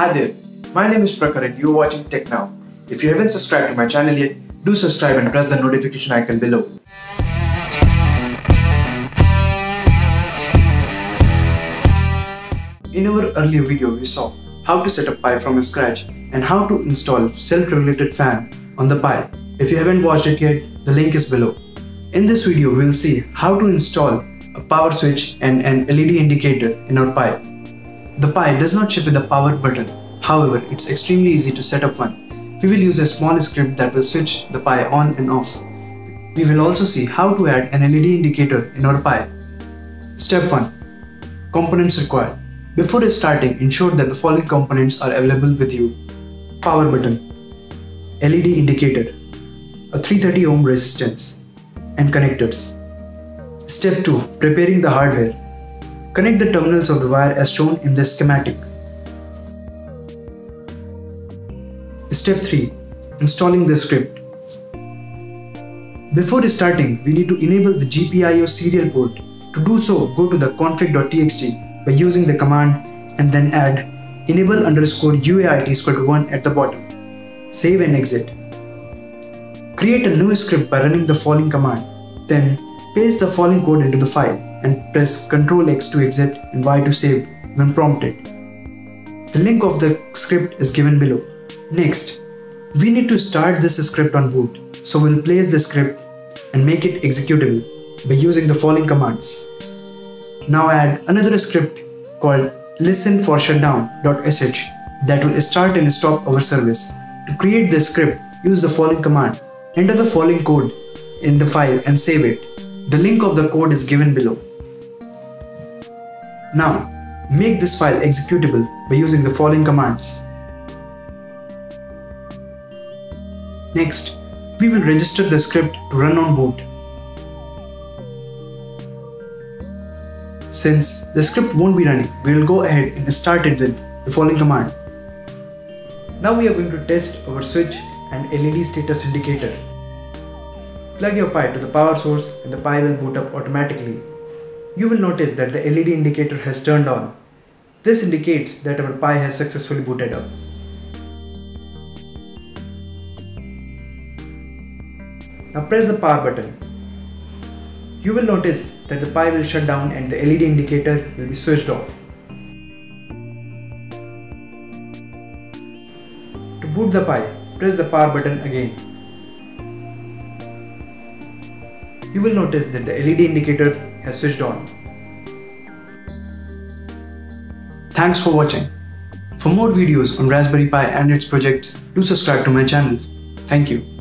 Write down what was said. Hi there, my name is Prakhar and you're watching TechNow. If you haven't subscribed to my channel yet, do subscribe and press the notification icon below. In our earlier video, we saw how to set up Pi from scratch and how to install self-regulated fan on the Pi. If you haven't watched it yet, the link is below. In this video, we'll see how to install a power switch and an LED indicator in our Pi. The Pi does not ship with a power button. However, it's extremely easy to set up one. We will use a small script that will switch the Pi on and off. We will also see how to add an LED indicator in our Pi. Step 1. Components required. Before starting, ensure that the following components are available with you. Power button, LED indicator, a 330 ohm resistance, and connectors. Step 2. Preparing the hardware. Connect the terminals of the wire as shown in this schematic. Step 3. Installing the script. Before starting, we need to enable the GPIO serial port. To do so, go to the config.txt by using the command and then add enable_uart = 1 at the bottom. Save and exit. Create a new script by running the following command. Then paste the following code into the file and press Ctrl+X to exit and Y to save when prompted. The link of the script is given below. Next, we need to start this script on boot, so we'll place the script and make it executable by using the following commands. Now add another script called listen-for-shutdown.sh that will start and stop our service. To create this script, use the following command. Enter the following code in the file and save it. The link of the code is given below. Now, make this file executable by using the following commands. Next, we will register the script to run on boot. Since the script won't be running, we will go ahead and start it with the following command. Now we are going to test our switch and LED status indicator. Plug your Pi to the power source and the Pi will boot up automatically. You will notice that the LED indicator has turned on. This indicates that our Pi has successfully booted up. Now press the power button. You will notice that the Pi will shut down and the LED indicator will be switched off. To boot the Pi, press the power button again. You will notice that the LED indicator has switched on. Thanks for watching. For more videos on Raspberry Pi and its projects, do subscribe to my channel. Thank you.